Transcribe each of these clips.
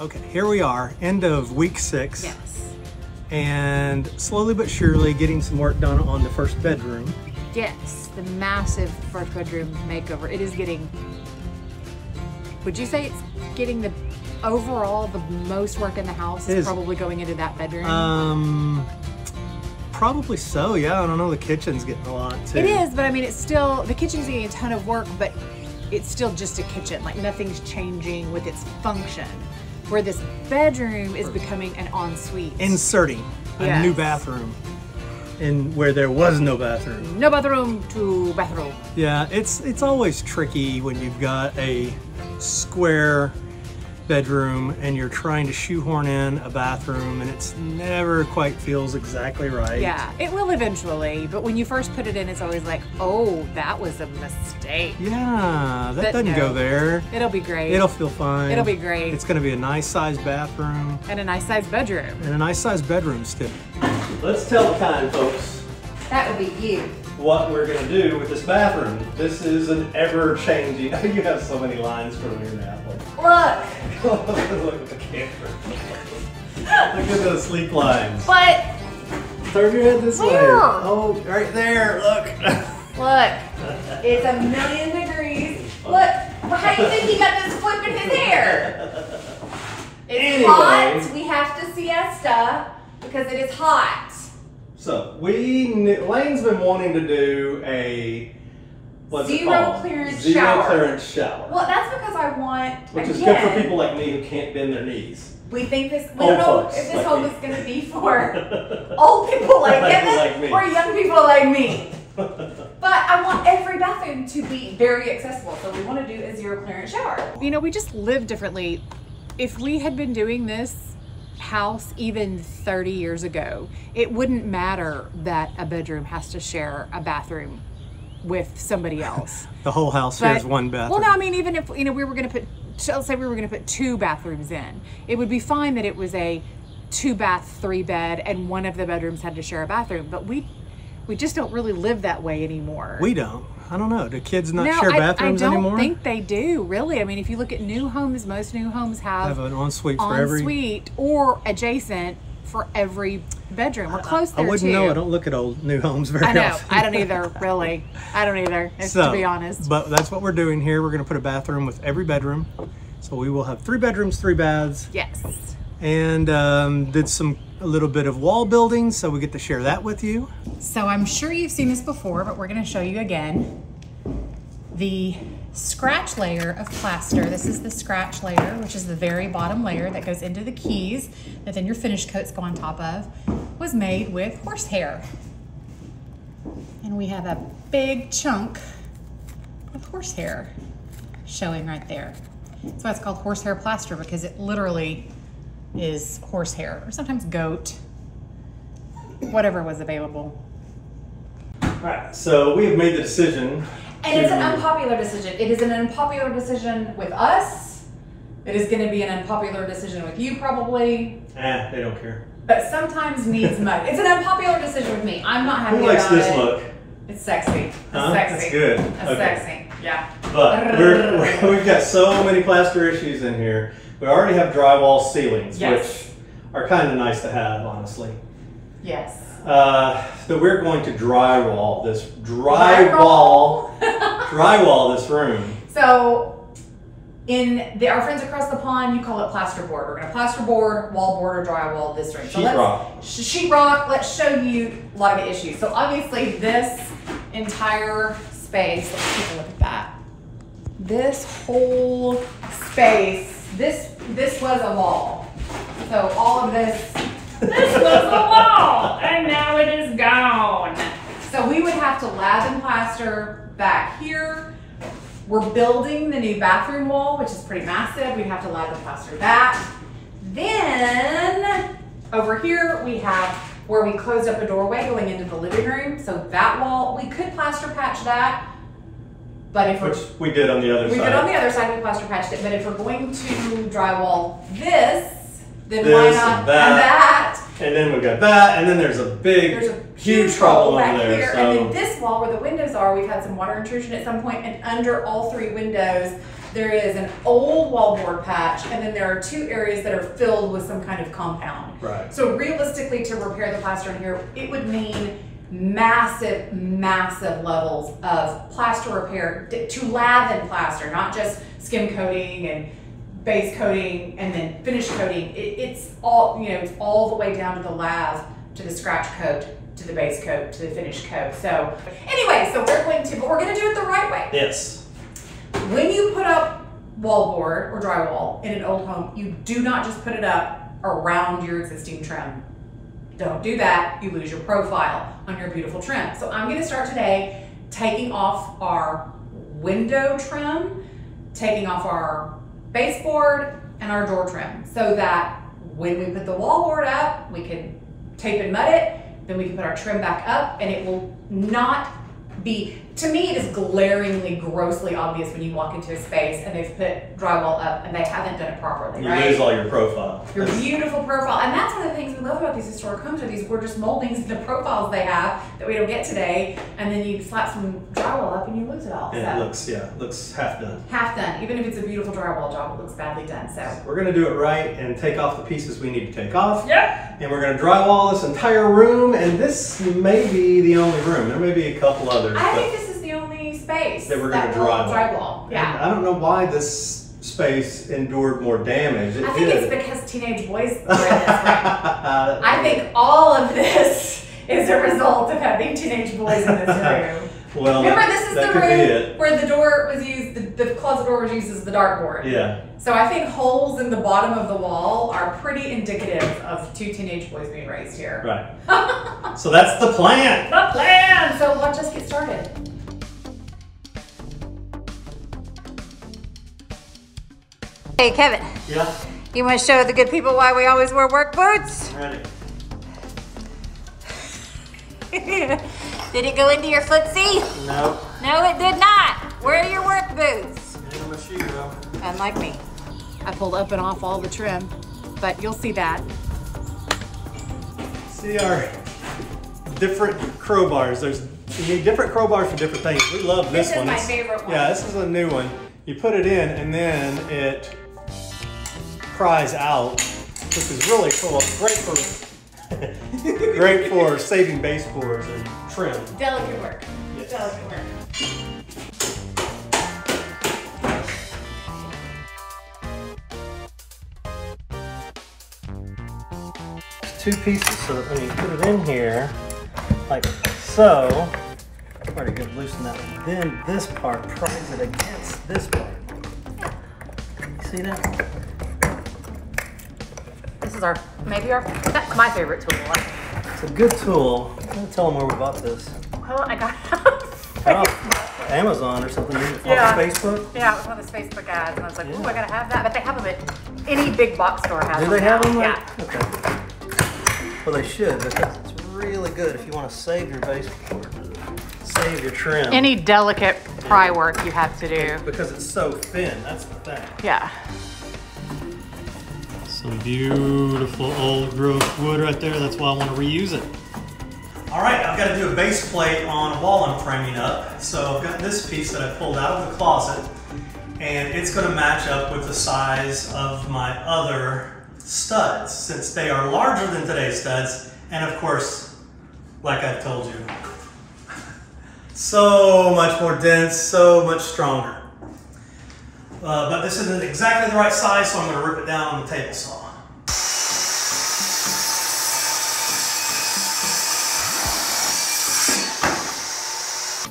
Okay, here we are, end of week 6. Yes. And slowly but surely getting some work done on the first bedroom. Yes, the massive first bedroom makeover. It is getting, would you say it's getting the overall the most work in the house is probably going into that bedroom? Probably so, yeah. I don't know, the kitchen's getting a lot too. It is, but I mean, it's still, the kitchen's getting a ton of work, but it's still just a kitchen. Like nothing's changing with its function. Where this bedroom is becoming an ensuite. Inserting a new bathroom in where there was no bathroom. No bathroom to bathroom. Yeah, it's always tricky when you've got a square bedroom and you're trying to shoehorn in a bathroom, and it's never quite feels exactly right. Yeah, it will eventually, but when you first put it in, it's always like, oh, that was a mistake. Yeah, that doesn't go there. It'll be great. It'll feel fine. It'll be great. It's gonna be a nice sized bathroom. And a nice sized bedroom. And a nice sized bedroom still. Let's tell the kind folks. That would be you. What we're gonna do with this bathroom. This is an ever-changing, you have so many lines from here now. Look! Look at the camera. Look at those sleep lines. But turn your head this way. Oh, right there, look. Look, it's a million degrees. Look, well, how do you think he got this flip in his hair? It's hot, we have to siesta because it is hot. So Lane's been wanting to do a zero clearance shower. Well, that's because I want, which is good for people like me who can't bend their knees. We think this. We don't know if this home is going to be for old people like Kevin or young people like me. But I want every bathroom to be very accessible, so we want to do a zero clearance shower. You know, we just live differently. If we had been doing this house even 30 years ago, it wouldn't matter that a bedroom has to share a bathroom with somebody else. The whole house shares one bathroom. Well, no, I mean, even if, you know, we were going to put, let's say we were going to put 2 bathrooms in, it would be fine that it was a 2-bath, 3-bed and one of the bedrooms had to share a bathroom, but we just don't really live that way anymore. We don't. I don't know. Do kids not share bathrooms anymore? I don't think they do, really. I mean, if you look at new homes, most new homes have an ensuite for every... ensuite or adjacent for every bedroom. We're close there, too. I wouldn't know. I don't look at old new homes very often. I don't either, really. I don't either, to be honest. But that's what we're doing here. We're going to put a bathroom with every bedroom. So we will have 3 bedrooms, 3 baths. Yes. And did a little bit of wall building, so we get to share that with you. So I'm sure you've seen this before, but we're gonna show you again. The scratch layer of plaster. This is the scratch layer, which is the very bottom layer that goes into the keys that then your finish coats go on top of, was made with horsehair. And we have a big chunk of horsehair showing right there. That's why it's called horsehair plaster, because it literally is horsehair, or sometimes goat, whatever was available. All right, so we have made the decision. And it's an unpopular decision. It is an unpopular decision with us. It is going to be an unpopular decision with you, probably. Eh, they don't care. But sometimes needs mud. It's an unpopular decision with me. I'm not happy about it. Who likes this look? It's sexy. It's sexy. That's good. That's sexy. Yeah. But we've got so many plaster issues in here. We already have drywall ceilings, which are kind of nice to have, honestly. Yes. So we're going to drywall this drywall this room. So in our friends across the pond, you call it plasterboard. We're going to plasterboard, wallboard, or drywall this room. So sheetrock. Sheetrock. Let's show you a lot of the issues. So obviously this entire space. Let's take a look at that. This whole space. This was a wall. So all of this, this was a wall, and now it is gone. So we would have to lath and plaster back here. We're building the new bathroom wall, which is pretty massive. We'd have to lath and plaster that. Then over here we have where we closed up a doorway going into the living room. So that wall, we could plaster patch that. But if we did on the other side. We did on the other side, we plaster patched it, but if we're going to drywall this, then why not that? And then we've got that, and then there's a huge problem over there. Here. So. And then this wall where the windows are, we've had some water intrusion at some point, and under all 3 windows, There is an old wallboard patch, and then there are two areas that are filled with some kind of compound. Right. So realistically, to repair the plaster in here, it would mean massive, massive levels of plaster repair to lather plaster, not just skim coating and base coating and then finish coating. It's all, you know, it's all the way down to the lathe, to the scratch coat, to the base coat, to the finish coat. So anyway, so we're going to do it the right way. Yes. When you put up wallboard or drywall in an old home, you do not just put it up around your existing trim. Don't do that. You lose your profile on your beautiful trim. So I'm going to start today taking off our window trim, taking off our baseboard and our door trim, so that when we put the wallboard up, we can tape and mud it, then we can put our trim back up, and it will not be, to me, it is glaringly, grossly obvious when you walk into a space and they've put drywall up and they haven't done it properly, right? You lose all your profile. Your beautiful profile. And that's one of the things we love about these historic homes, are these gorgeous moldings and the profiles they have that we don't get today. And then you slap some drywall up and you lose it all. And so it looks, yeah, it looks half done. Half done. Even if it's a beautiful drywall job, it looks badly done. So we're going to do it right and take off the pieces we need to take off. Yep. And we're going to drywall this entire room. And this may be the only room. There may be a couple others. I think this is the only space that we're going to drywall. Yeah. And I don't know why this space endured more damage. I think it's because teenage boys were in this room. I think all of this is a result of having teenage boys in this room. Well, remember, this is the room where the door was used, the closet door was used as the dartboard. Yeah. So I think holes in the bottom of the wall are pretty indicative of two teenage boys being raised here. Right. So that's the plan. The plan. So let's just get started. Hey, Kevin. Yeah? You want to show the good people why we always wear work boots? Ready. Did it go into your footsie? No. No, it did not. Wear your work boots. And my shoe, though. Unlike me. I pulled up and off all the trim, but you'll see that. See our different crowbars. You need different crowbars for different things. We love this one. This is my favorite one. Yeah, this is a new one. You put it in and then it cries out, which is really cool. Great for great for saving baseboards and trim. Delicate work. Yes. Delicate work. Two pieces, so that when you put it in here, like so, pretty good, loosen that one. Then this part pries it against this part. See that? This is our, maybe our, that's my favorite tool. It's a good tool. I'm going to tell them where we bought this. Well, I got it oh, Amazon or something. Yeah. Off of Facebook? Yeah, it was one of those Facebook ads. And I was like, yeah. Ooh, I got to have that. But they have them at any big box store has them. Do they have them? Like, yeah. Okay. Well, they should, because it's really good if you want to save your baseboard. Save your trim. Any delicate pry work you have to do. Because it's so thin. That's the thing. Yeah. Some beautiful old growth wood right there. That's why I want to reuse it. All right, I've got to do a base plate on a wall I'm framing up. So I've got this piece that I pulled out of the closet, and it's going to match up with the size of my other studs, since they are larger than today's studs. And of course, like I told you, so much more dense, so much stronger. But this isn't exactly the right size, so I'm going to rip it down on the table saw.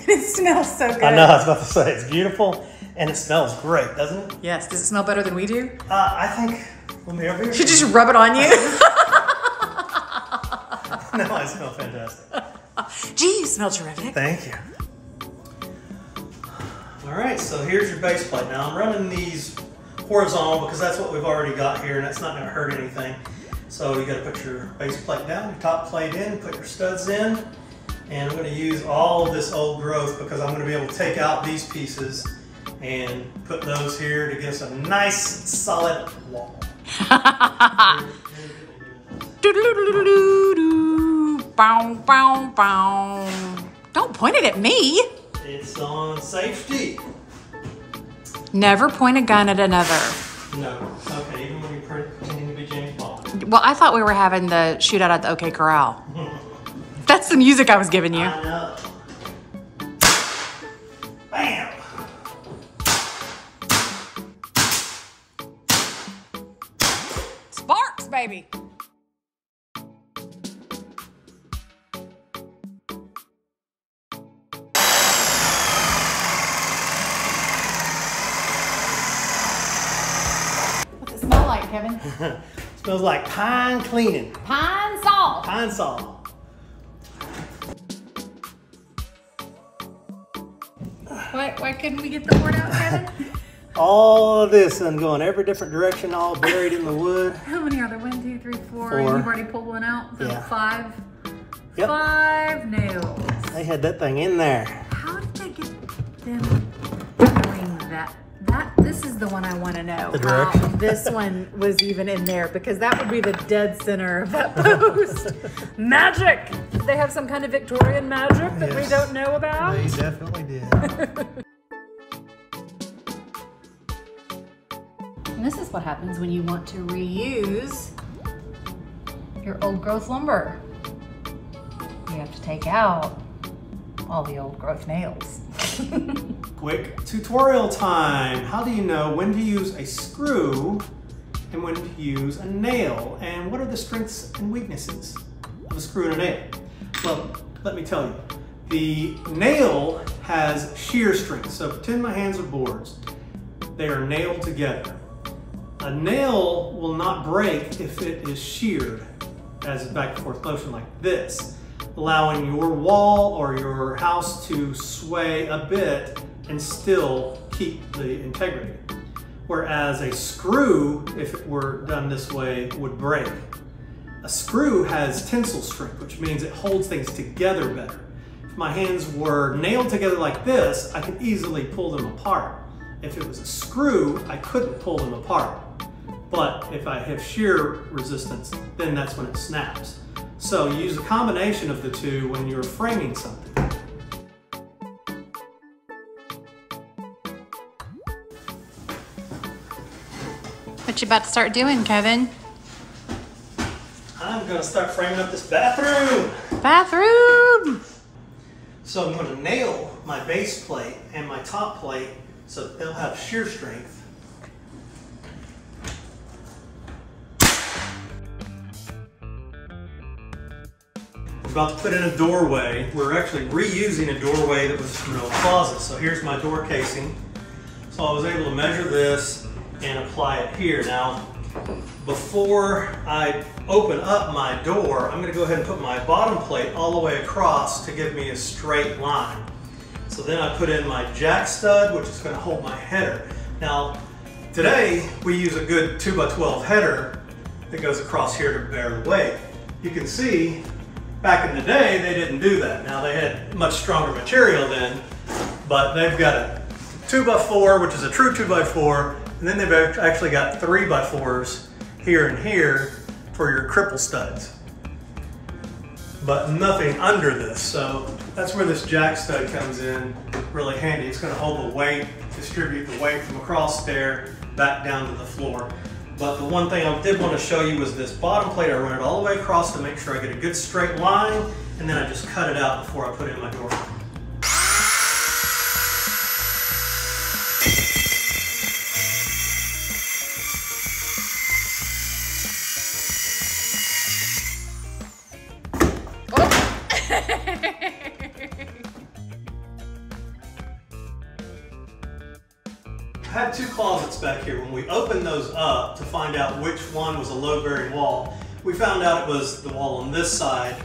It smells so good. I know, I was about to say, it's beautiful, and it smells great, doesn't it? Yes. Does it smell better than we do? I think, let me over here. Should you just rub it on you? No, I smell fantastic. Gee, you smell terrific. Thank you. All right, so here's your base plate. Now I'm running these horizontal because that's what we've already got here, and that's not going to hurt anything. So you got to put your base plate down, your top plate in, put your studs in, and I'm going to use all of this old growth because I'm going to be able to take out these pieces and put those here to give us a nice solid wall. Don't point it at me. It's on safety. Never point a gun at another. No. Okay, even when you're pretending to be James Bond. Well, I thought we were having the shootout at the OK Corral. That's the music I was giving you. I know. Bam! Sparks, baby! Kevin? Smells like pine cleaning. Pine salt. Pine salt. Why couldn't we get the word out, Kevin? All of this and going every different direction, all buried in the wood. How many are there? 1, 2, 3, 4. And you've already pulled one out. So yeah. 5. Yep. 5 nails. They had that thing in there. How did they get them doing that? This is the one I want to know. How this one was even in there, because that would be the dead center of that post. Magic! Did they have some kind of Victorian magic that we don't know about? They definitely did. And this is what happens when you want to reuse your old growth lumber. You have to take out all the old growth nails. Quick tutorial time. How do you know when to use a screw and when to use a nail? And what are the strengths and weaknesses of a screw and a nail? Well, let me tell you. The nail has shear strength. So pretend my hands are boards. They are nailed together. A nail will not break if it is sheared as a back and forth motion like this, allowing your wall or your house to sway a bit and still keep the integrity. Whereas a screw, if it were done this way, would break. A screw has tensile strength, which means it holds things together better. If my hands were nailed together like this, I could easily pull them apart. If it was a screw, I couldn't pull them apart. But if I have shear resistance, then that's when it snaps. So you use a combination of the two when you're framing something. What you about to start doing, Kevin? I'm gonna start framing up this bathroom. Bathroom! So I'm gonna nail my base plate and my top plate so that they'll have shear strength. We're about to put in a doorway. We're actually reusing a doorway that was from an old closet. So here's my door casing. So I was able to measure this and apply it here. Now, before I open up my door, I'm gonna go ahead and put my bottom plate all the way across to give me a straight line. So then I put in my jack stud, which is gonna hold my header. Now, today we use a good 2x12 header that goes across here to bear the weight. You can see, back in the day, they didn't do that. Now, they had much stronger material then, but they've got a 2x4, which is a true 2x4, and then they've actually got 3x4s here and here for your cripple studs. But nothing under this, so that's where this jack stud comes in really handy. It's gonna hold the weight, distribute the weight from across there, back down to the floor. But the one thing I did want to show you was this bottom plate. I run it all the way across to make sure I get a good straight line, and then I just cut it out before I put it in my door. I had 2 closets back here. When we opened those up to find out which one was a load-bearing wall, we found out it was the wall on this side,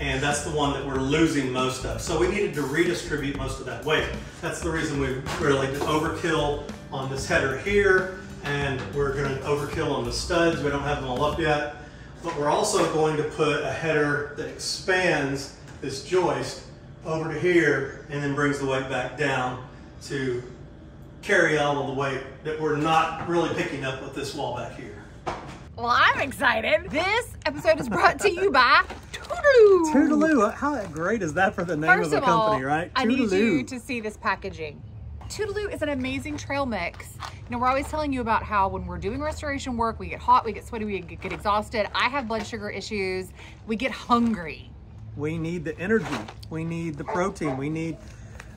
and that's the one that we're losing most of. So we needed to redistribute most of that weight. That's the reason we really did overkill on this header here, and we're going to overkill on the studs. We don't have them all up yet. But we're also going to put a header that expands this joist over to here and then brings the weight back down to carry all the weight that we're not really picking up with this wall back here. Well, I'm excited. This episode is brought to you by Toodaloo. Toodaloo, how great is that for the name of a company, right? Toodaloo. I need you to see this packaging. Toodaloo is an amazing trail mix. You know, we're always telling you about how when we're doing restoration work, we get hot, we get sweaty, we get exhausted. I have blood sugar issues. We get hungry. We need the energy. We need the protein. We need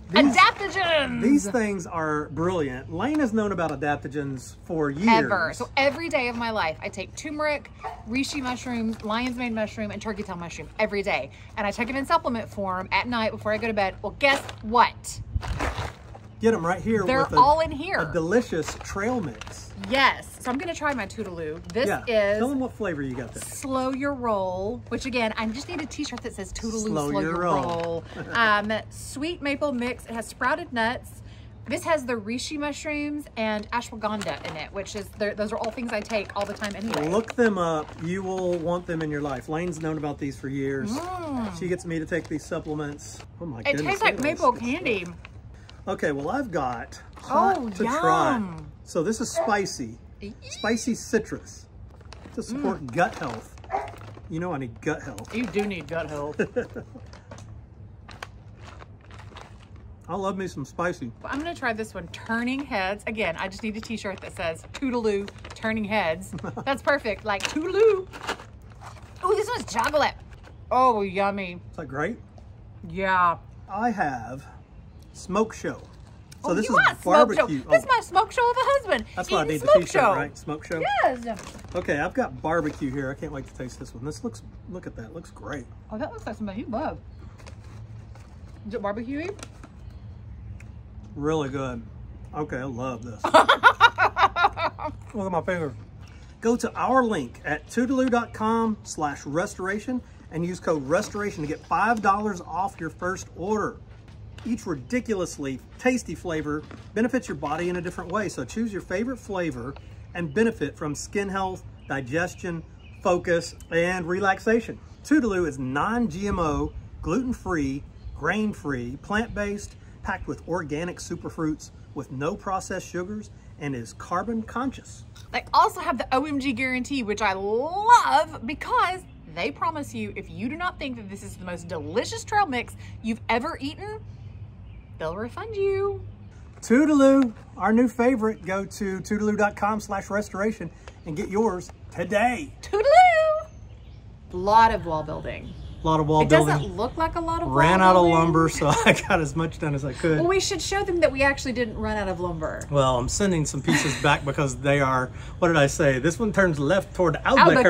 these adaptogens. These things are brilliant. Lane has known about adaptogens for years. Ever. So every day of my life, I take turmeric, reishi mushrooms, lion's mane mushroom, and turkey tail mushroom every day. And I take it in supplement form at night before I go to bed. Well, guess what? Get them right here. They're all in here. A delicious trail mix. Yes. So I'm going to try my Toodaloo. This is... Tell them what flavor you got there. Slow Your Roll, which again, I just need a t-shirt that says Toodaloo Slow Your Roll. Sweet maple mix. It has sprouted nuts. This has the reishi mushrooms and ashwagandha in it, which is, those are all things I take all the time anyway. Look them up. You will want them in your life. Lane's known about these for years. Mm. She gets me to take these supplements. Oh my goodness. It tastes like maple candy. Okay, well, I've got hot to try. So this is spicy, spicy citrus to support gut health. You know I need gut health. You do need gut health. I love me some spicy. Well, I'm going to try this one, Turning Heads. Again, I just need a t-shirt that says Toodaloo Turning Heads. That's perfect, like Toodaloo. Oh, this one's chocolate. Oh, yummy. Is that great? Yeah. I have... Smoke Show. So this is barbecue. This is my smoke show of a husband. That's why I need the t-shirt, right? Smoke Show? Yes. Okay, I've got barbecue here. I can't wait to taste this one. This looks, look at that. It looks great. Oh, that looks like something you love. Is it barbecue-y? Really good. Okay, I love this. Look at my finger. Go to our link at toodaloo.com/restoration and use code restoration to get $5 off your first order. Each ridiculously tasty flavor benefits your body in a different way. So choose your favorite flavor and benefit from skin health, digestion, focus, and relaxation. Toodaloo is non-GMO, gluten-free, grain-free, plant-based, packed with organic superfruits with no processed sugars, and is carbon conscious. They also have the OMG guarantee, which I love because they promise you if you do not think that this is the most delicious trail mix you've ever eaten, they'll refund you. Toodaloo, our new favorite. Go to toodaloo.com/restoration and get yours today. Toodaloo! A lot of wall building. A lot of wall building. It doesn't look like a lot of wall building. Ran out of lumber, so I got as much done as I could. Well, we should show them that we actually didn't run out of lumber. Well, I'm sending some pieces back because they are, what did I say? This one turns left toward Albuquerque.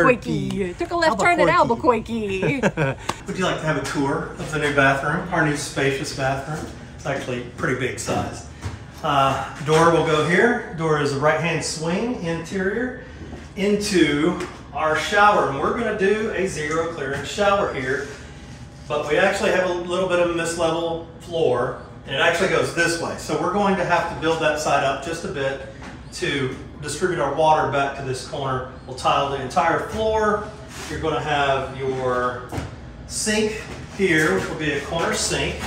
Albuquerque. Took a left turn at Albuquerque. Would you like to have a tour of the new bathroom, our new spacious bathroom? It's actually pretty big size. Door will go here. Door is a right-hand swing, interior, into our shower. And we're gonna do a zero clearance shower here, but we actually have a little bit of a mislevel floor, and it actually goes this way. So we're going to have to build that side up just a bit to distribute our water back to this corner. We'll tile the entire floor. You're gonna have your sink here, which will be a corner sink.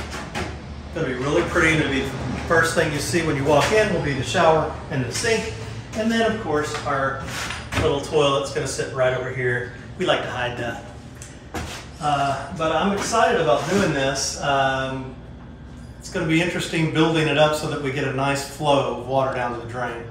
It'll be really pretty, and it'll be the first thing you see when you walk in will be the shower and the sink. And then, of course, our little toilet's gonna sit right over here. We like to hide that. But I'm excited about doing this. It's gonna be interesting building it up so that we get a nice flow of water down to the drain.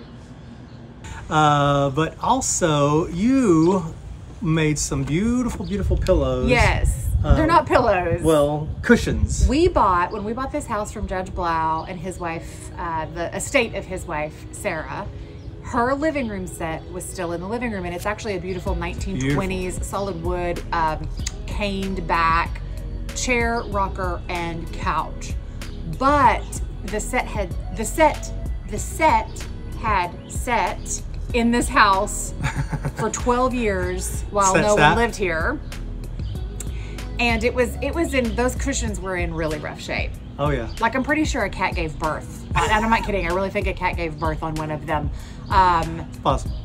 But also, you made some beautiful, beautiful pillows. Yes. They're not pillows. Well, cushions. We bought, when we bought this house from Judge Blau and his wife, the estate of his wife, Sarah, her living room set was still in the living room, and it's actually a beautiful 1920s solid wood, caned back, chair, rocker, and couch. But the set had sat in this house for 12 years while no one lived here. And it was in, those cushions were in really rough shape. Oh yeah. Like I'm pretty sure a cat gave birth. And I'm not kidding, I really think a cat gave birth on one of them. It's possible.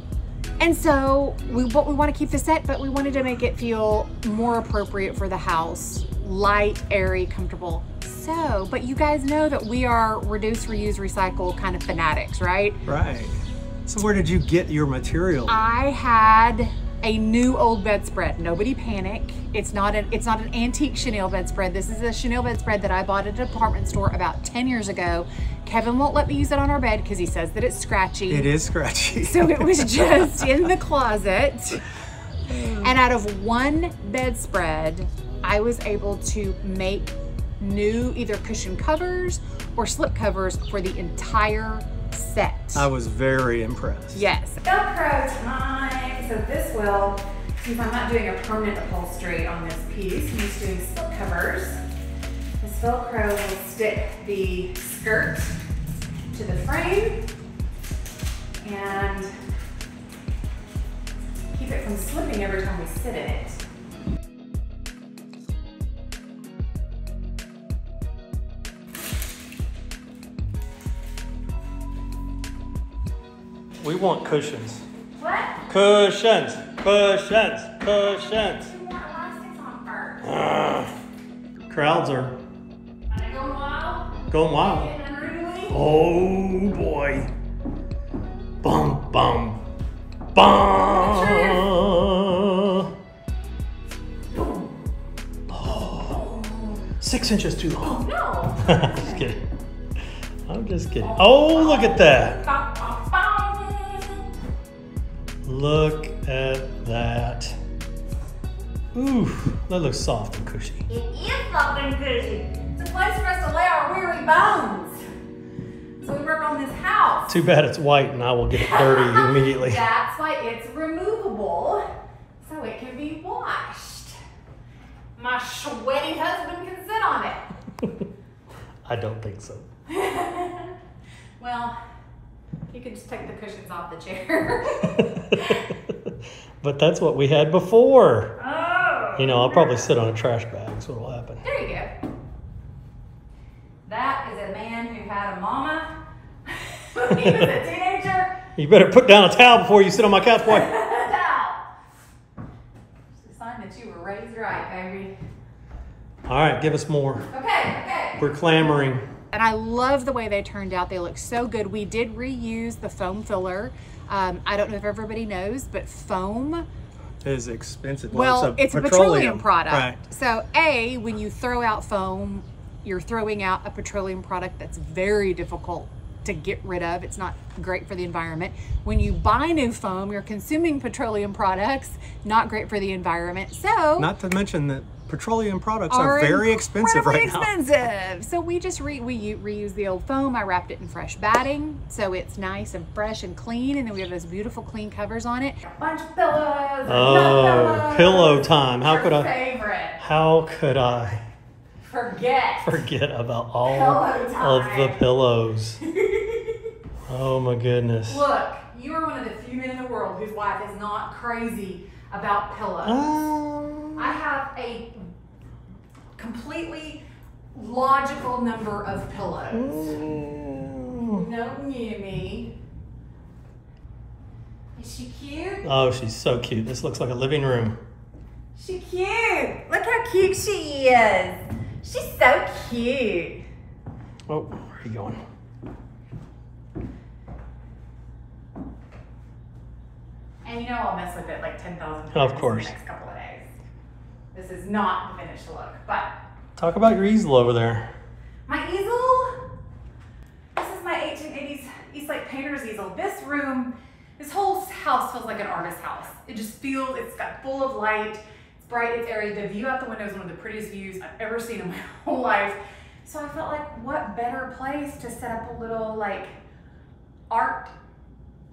And so we want to keep the set, but we wanted to make it feel more appropriate for the house. Light, airy, comfortable. So, but you guys know that we are reduce, reuse, recycle kind of fanatics, right? Right. So where did you get your material? I had a new old bedspread. Nobody panic. It's not an antique chenille bedspread. This is a chenille bedspread that I bought at a department store about 10 years ago. Kevin won't let me use it on our bed because he says that it's scratchy. It is scratchy. So it was just in the closet. And out of one bedspread, I was able to make new either cushion covers or slip covers for the entire set. I was very impressed. Yes. Velcro time. So this will, since I'm not doing a permanent upholstery on this piece, I'm just doing slip covers. This Velcro will stick the skirt to the frame and keep it from slipping every time we sit in it. We want cushions. What? Cushions. Cushions. Cushions. We want elastics on first. Crowds are going wild. Going wild. Oh boy. Bum bum bum. Oh, 6 inches too long. No. Just kidding. I'm just kidding. Oh, look at that. Look at that. Ooh, that looks soft and cushy. It is soft and cushy. It's a place for us to lay our weary bones. So we work on this house. Too bad it's white and I will get it dirty immediately. That's why it's removable, so it can be washed. My sweaty husband can sit on it. I don't think so. Well, you can just take the cushions off the chair. But that's what we had before. Oh. You know, I'll probably sit on a trash bag. That's what'll happen. There you go. That is a man who had a mama when he was a teenager. You better put down a towel before you sit on my couch, boy. Towel. It's a sign that you were raised right, baby. All right, give us more. Okay. We're clamoring. And I love the way they turned out. They look so good. We did reuse the foam filler. I don't know if everybody knows, but foam is expensive. Well, it's a petroleum product. Right. So A, when you throw out foam, you're throwing out a petroleum product that's very difficult to get rid of. It's not great for the environment. When you buy new foam, you're consuming petroleum products, not great for the environment. So, not to mention that petroleum products are very expensive right now. So we just reuse the old foam. I wrapped it in fresh batting, so it's nice and fresh and clean. And then we have those beautiful clean covers on it. A bunch of pillows. Oh, pillow time! How could I forget about all of the pillows? Oh my goodness! Look, you are one of the few men in the world whose wife is not crazy about pillows. I have a completely logical number of pillows. Ooh. No near me. Is she cute? Oh, she's so cute. This looks like a living room. She's cute. Look how cute she is. She's so cute. Oh, where are you going? And you know I'll mess with it like 10,000 times in the next couple of days. This is not the finished look, but. Talk about your easel over there. My easel? This is my 1880s Eastlake painter's easel. This room, this whole house feels like an artist's house. It just feels, it's got full of light, it's bright, it's airy. The view out the window is one of the prettiest views I've ever seen in my whole life. So I felt like what better place to set up a little like art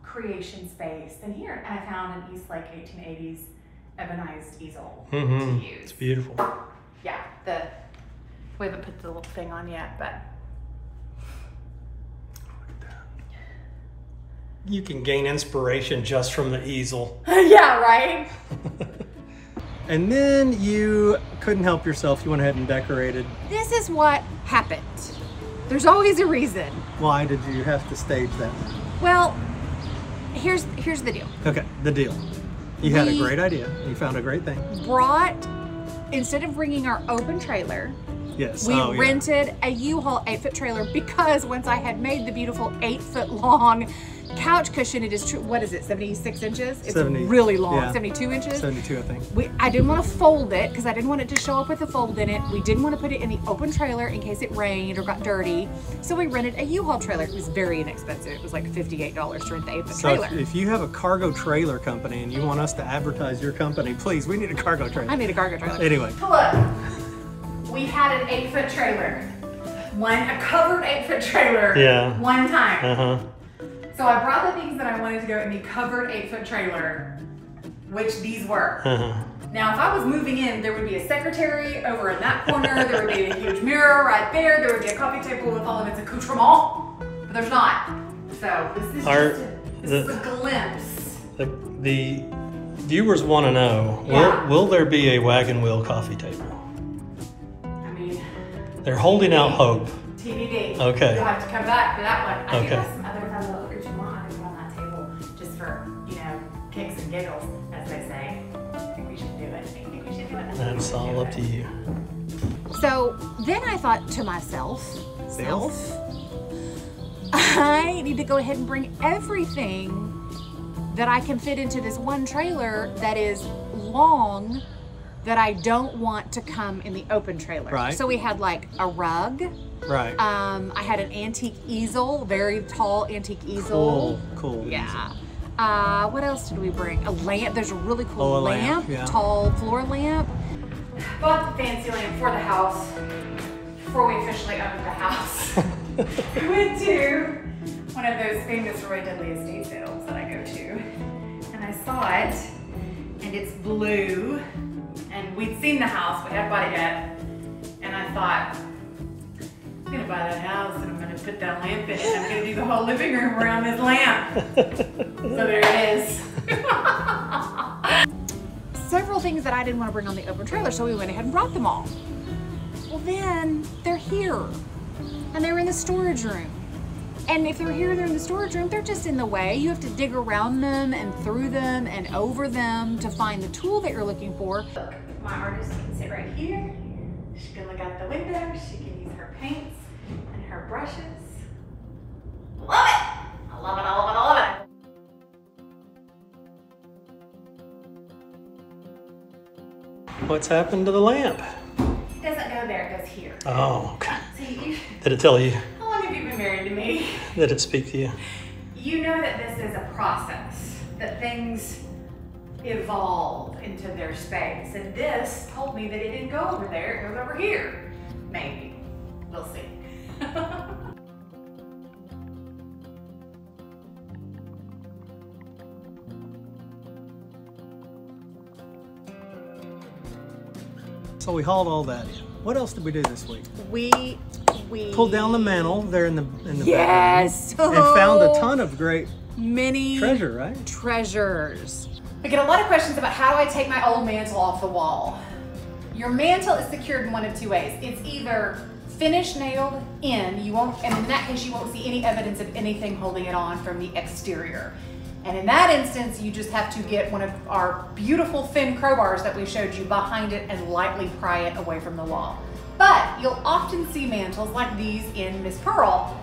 creation space than here. And I found an Eastlake 1880s ebonized easel to use. It's beautiful. Yeah, we haven't put the little thing on yet, but. Look at that. You can gain inspiration just from the easel. Yeah, right? And then you couldn't help yourself. You went ahead and decorated. This is what happened. There's always a reason. Why did you have to stage that? Well, here's the deal. Okay, the deal. You had a great idea. You found a great thing. Instead of bringing our open trailer, yes, we rented a U-Haul 8-foot trailer because once I had made the beautiful 8-foot long couch cushion, it is true. What is it? 76 inches? It's 70, really long. Yeah. 72 inches? 72, I think. I didn't want to fold it because I didn't want it to show up with a fold in it. We didn't want to put it in the open trailer in case it rained or got dirty. So we rented a U-Haul trailer. It was very inexpensive. It was like $58 to rent the open trailer. So if you have a cargo trailer company and you want us to advertise your company, please, we need a cargo trailer. I need a cargo trailer. Anyway. Hello. We had an 8-foot trailer. A covered 8-foot trailer. Yeah. One time. Uh-huh. So I brought the things that I wanted to go in the covered 8-foot trailer, which these were. Uh-huh. Now, if I was moving in, there would be a secretary over in that corner. There would be a huge mirror right there. There would be a coffee table with all of its accoutrement, but there's not. So this is just a glimpse. The viewers want to know, yeah, will there be a wagon wheel coffee table? I mean, they're holding out hope. TBD. Okay. You'll have to come back for that one. I do have some other fellow kicks and giggles, as they say. I think we should do it. I think we should do it. That's all up to you. So then I thought to myself, I need to go ahead and bring everything that I can fit into this one trailer that is long that I don't want to come in the open trailer. Right. So we had like a rug. Right. I had an antique easel, very tall antique easel. Cool, cool. Yeah. Easel. What else did we bring? A lamp. There's a really cool lamp, yeah. Tall floor lamp. Bought the fancy lamp for the house before we officially owned the house. We went to one of those famous Roy Dudley estate sales that I go to, and I saw it, and it's blue, and we'd seen the house, we hadn't bought it yet, and I thought, I'm gonna buy that house and I'm gonna put that lamp in and I'm gonna do the whole living room around this lamp. So there it is. Several things that I didn't want to bring on the open trailer, so we went ahead and brought them all. Well, then they're here and they're in the storage room. And if they're here and they're in the storage room, they're just in the way. You have to dig around them and through them and over them to find the tool that you're looking for. Look, my artist can sit right here. She can look out the window. She can use her paints and her brushes. Love it! I love it, I love it, I love it! What's happened to the lamp? It doesn't go there, it goes here. Oh, okay. See, did it tell you? How long have you been married to me? Did it speak to you? You know that this is a process, that things evolve into their space, and this told me that it didn't go over there, it goes over here. Maybe. We'll see. So we hauled all that in. What else did we do this week? We pulled down the mantle there in the yes! Back room and found a ton of great treasure, right? Treasures. I get a lot of questions about how do I take my old mantle off the wall. Your mantle is secured in one of two ways. It's either finish nailed in, you won't, and in that case you won't see any evidence of anything holding it on from the exterior. And in that instance, you just have to get one of our beautiful fin crowbars that we showed you behind it and lightly pry it away from the wall. But you'll often see mantles like these in Miss Pearl.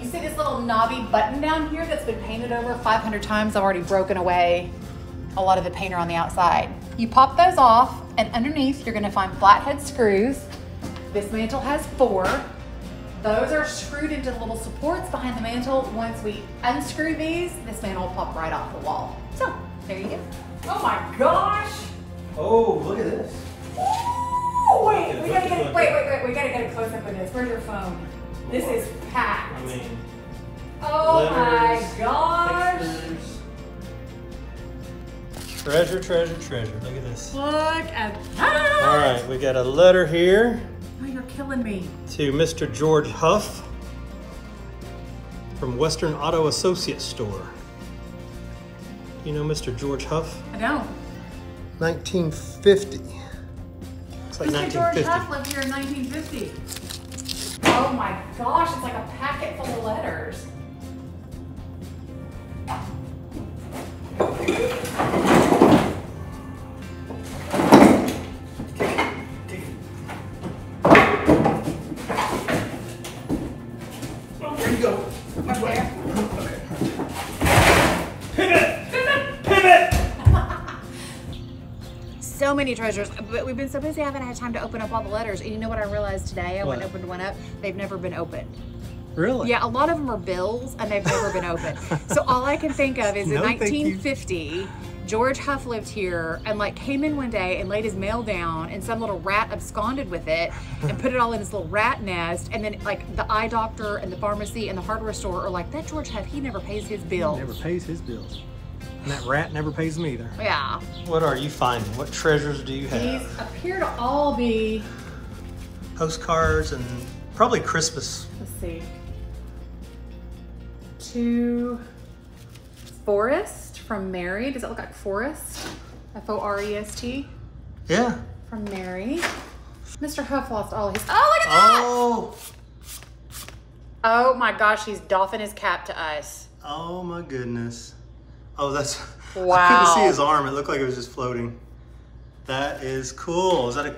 You see this little knobby button down here that's been painted over 500 times. I've already broken away a lot of the painter on the outside. You pop those off, and underneath you're gonna find flathead screws. This mantle has 4. Those are screwed into little supports behind the mantle. Once we unscrew these, this mantle will pop right off the wall. So, there you go. Oh my gosh! Oh, look at this. Ooh, wait, we gotta get a close up of this. Where's your phone? This is packed. I mean, oh my gosh! Pictures. Treasure, treasure, treasure. Look at this. Look at that! All right, we got a letter here. Oh, you're killing me. To Mr. George Huff from Western Auto Associates store. You know Mr. George Huff? I don't. 1950. Looks like Mr. 1950. George Huff lived here in 1950. Oh my gosh, it's like a packet full of letters. Go. Okay. many treasures, but we've been so busy I haven't had time to open up all the letters. And you know what I realized today? I went and opened one up. They've never been opened. Really? Yeah, a lot of them are bills and they've never been opened. So all I can think of is in 1950, George Huff lived here and like came in one day and laid his mail down and some little rat absconded with it and put it all in his little rat nest. And then like the eye doctor and the pharmacy and the hardware store are like, that George Huff, he never pays his bills. He never pays his bills. And that rat never pays them either. Yeah. What are you finding? What treasures do you have? These appear to all be postcards and probably Christmas. Let's see. To Forrest from Mary. Does it look like Forrest? F-O-R-E-S-T? Yeah. From Mary. Mr. Huff lost all his... Oh, look at that! Oh! Oh my gosh, he's doffing his cap to us. Oh my goodness. Oh, that's... Wow. I couldn't see his arm. It looked like it was just floating. That is cool. Is that a...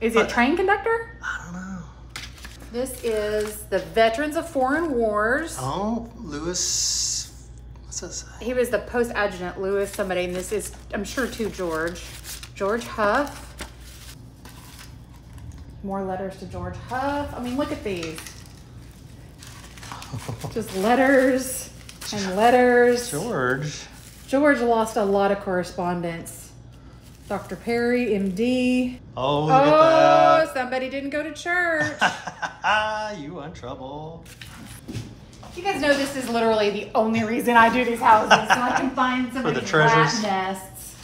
Is it a train conductor? I don't know. This is the Veterans of Foreign Wars. Oh, Lewis, what's that say? He was the post adjutant, Lewis somebody, and this is, I'm sure, to George. George Huff. More letters to George Huff. I mean, look at these. Just letters and letters. George. George lost a lot of correspondence. Dr. Perry, MD. Oh, look at that. Somebody didn't go to church. You in trouble. You guys know this is literally the only reason I do these houses, so I can find some of the treasures. Nests.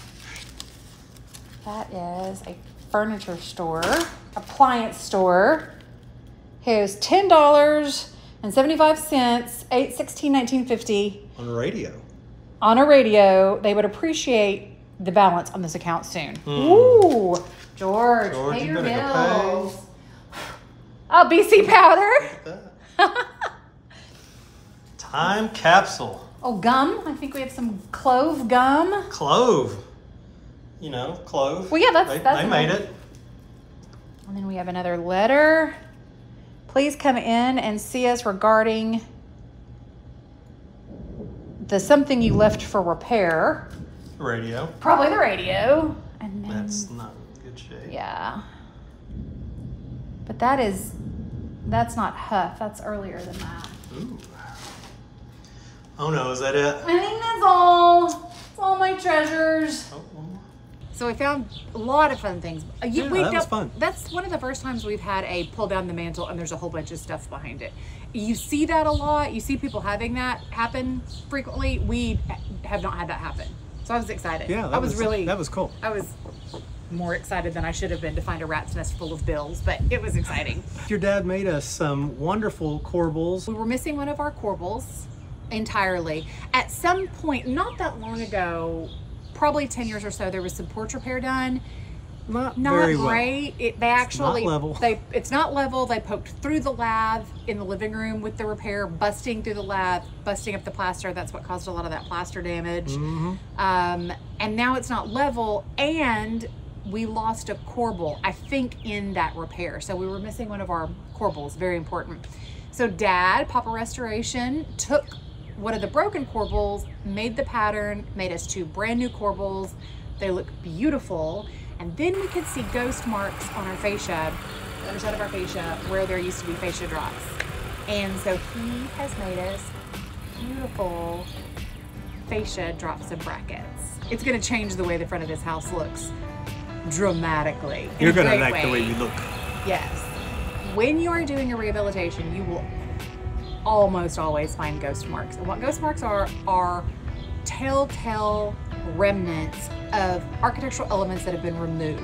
That is a furniture store, appliance store. Here's $10.75, 8/16/1950. On a radio. On a radio. They would appreciate the balance on this account soon. Ooh, George, pay your bills. Oh, BC powder. Time capsule. Oh, gum. I think we have some clove gum. Clove. You know, clove. Well, yeah, that's they made it. And then we have another letter. Please come in and see us regarding the something you left for repair. Radio. Probably the radio. And then, that's not in good shape. Yeah. But that's not Huff. That's earlier than that. Ooh. Oh no, is that it? I think that's all. That's all my treasures. Oh. So we found a lot of fun things. That was fun. That's one of the first times we've had a pull down the mantle and there's a whole bunch of stuff behind it. You see that a lot. You see people having that happen frequently. We have not had that happen. So I was excited. Yeah, I was really... That was cool. I was more excited than I should have been to find a rat's nest full of bills, but it was exciting. Your dad made us some wonderful corbels. We were missing one of our corbels entirely. At some point, not that long ago, probably 10 years or so, there was some porch repair done. Not very great. Well. They actually... It's not level. It's not level. They poked through the lath in the living room with the repair, busting through the lath, busting up the plaster. That's what caused a lot of that plaster damage. Mm-hmm. And now it's not level, and we lost a corbel, I think, in that repair. So we were missing one of our corbels. Very important. So Dad, Poppa Restoration, took one of the broken corbels, made the pattern, made us two brand new corbels. They look beautiful. And then we could see ghost marks on our fascia, the underside of our fascia, where there used to be fascia drops. And so he has made us beautiful fascia drops and brackets. It's going to change the way the front of this house looks dramatically. You're going to like the way you look. Yes. When you are doing a rehabilitation, you will almost always find ghost marks. And what ghost marks are telltale remnants of architectural elements that have been removed.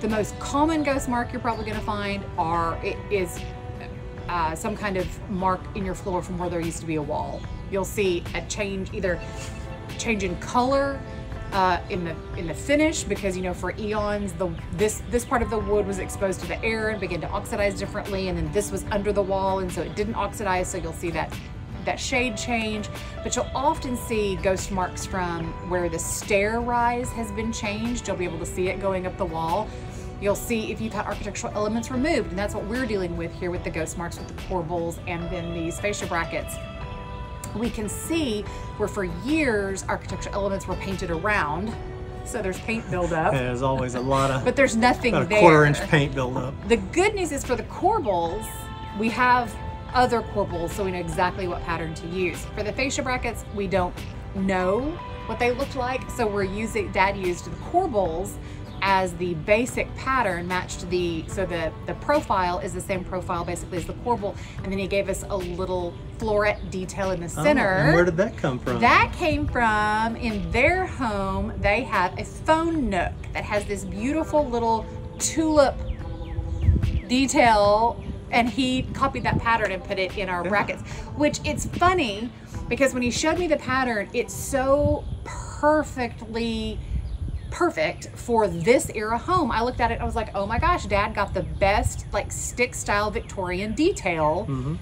The most common ghost mark you're probably going to find is some kind of mark in your floor from where there used to be a wall. You'll see a change, either change in color in the finish, because you know for eons this part of the wood was exposed to the air and began to oxidize differently, and then this was under the wall and so it didn't oxidize, so you'll see that shade change. But you'll often see ghost marks from where the stair rise has been changed. You'll be able to see it going up the wall. You'll see if you've had architectural elements removed, and that's what we're dealing with here with the ghost marks, with the corbels and then these fascia brackets. We can see where for years architectural elements were painted around so there's paint buildup. Yeah, there's always a lot of. But there's nothing about there. A quarter-inch paint buildup. The good news is for the corbels, we have other corbels, so we know exactly what pattern to use. For the fascia brackets, we don't know what they looked like, so we're using. Dad used the corbels as the basic pattern matched the, so the profile is the same profile basically as the corbel, and then he gave us a little floret detail in the center. Oh, and where did that come from? That came from, in their home, they have a phone nook that has this beautiful little tulip detail, and he copied that pattern and put it in our brackets, which it's funny because when he showed me the pattern, it's so perfect for this era home. I looked at it, I was like, oh my gosh, Dad got the best like stick style Victorian detail. Mm-hmm.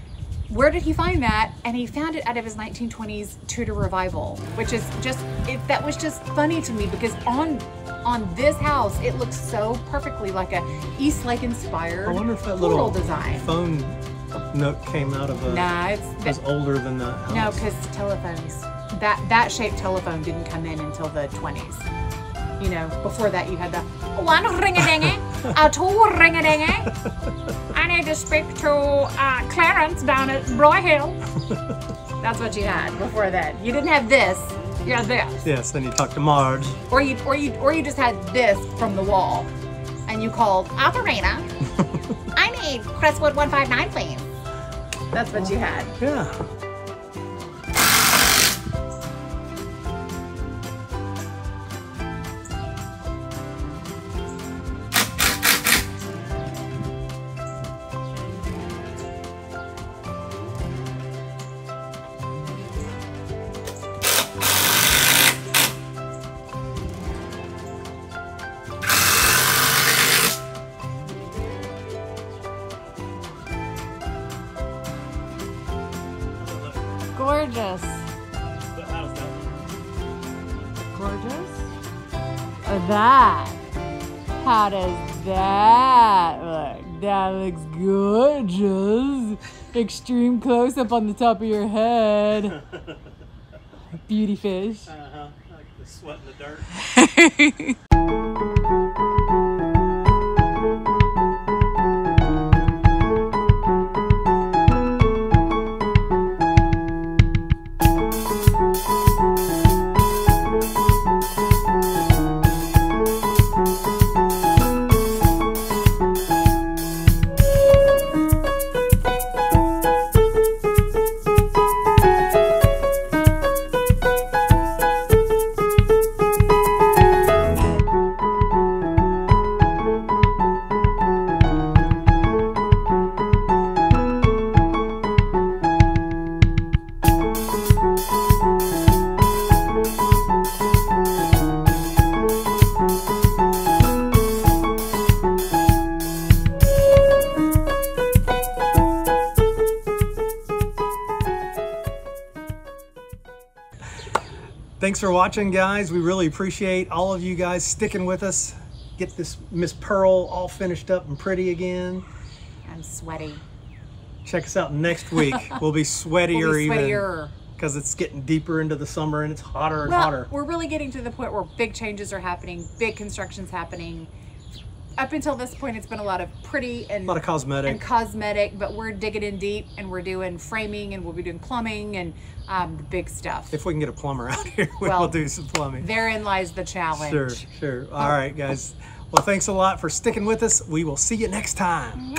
Where did he find that? And he found it out of his 1920s Tudor revival, which is just, that was just funny to me because on this house, it looks so perfectly like a Eastlake inspired. I wonder if that little design. Phone note came out of a, nah, it's older than the house. No, because telephones, that shaped telephone didn't come in until the 20s. You know, before that you had the one ring-a-ding-a, a two ring-a-ding-a. I need to speak to Clarence down at Broy Hill. That's what you had before that. You didn't have this. You had this. Yes, then you talked to Marge. Or you just had this from the wall, and you called Alverena. I need Crestwood 159, please. That's what you had. Yeah. Gorgeous. But how does that look? Gorgeous? That. How does that look? That looks gorgeous. Extreme close up on the top of your head. Beauty fish. Uh-huh. Like the sweat in the dirt. Thanks for watching, guys. We really appreciate all of you guys sticking with us. Get this Miss Pearl all finished up and pretty again. I'm sweaty. Check us out next week. We'll be sweatier, even because it's getting deeper into the summer and it's hotter and hotter. We're really getting to the point where big changes are happening, big construction's happening. Up until this point, it's been a lot of pretty and a lot of cosmetic. But we're digging in deep, and we're doing framing, and we'll be doing plumbing and the big stuff. If we can get a plumber out here, we'll do some plumbing. Therein lies the challenge. Sure, sure. All right, guys. Well, thanks a lot for sticking with us. We will see you next time.